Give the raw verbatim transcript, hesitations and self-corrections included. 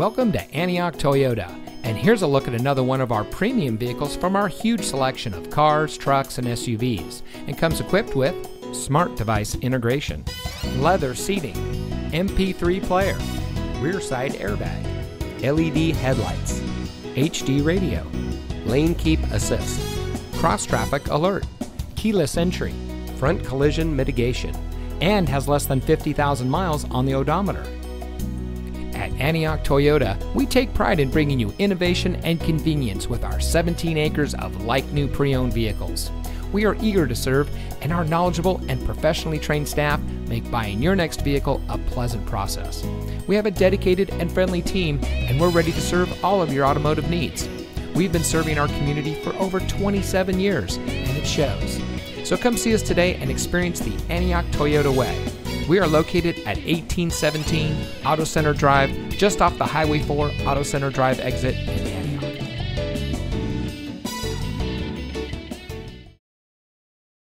Welcome to Antioch Toyota, and here's a look at another one of our premium vehicles from our huge selection of cars, trucks, and S U Vs, and comes equipped with smart device integration, leather seating, M P three player, rear side airbag, L E D headlights, H D radio, lane keep assist, cross traffic alert, keyless entry, front collision mitigation, and has less than fifty thousand miles on the odometer. At Antioch Toyota, we take pride in bringing you innovation and convenience with our seventeen acres of like-new pre-owned vehicles. We are eager to serve, and our knowledgeable and professionally trained staff make buying your next vehicle a pleasant process. We have a dedicated and friendly team, and we're ready to serve all of your automotive needs. We've been serving our community for over twenty-seven years, and it shows. So come see us today and experience the Antioch Toyota way. We are located at eighteen seventeen Auto Center Drive, just off the Highway four Auto Center Drive exit.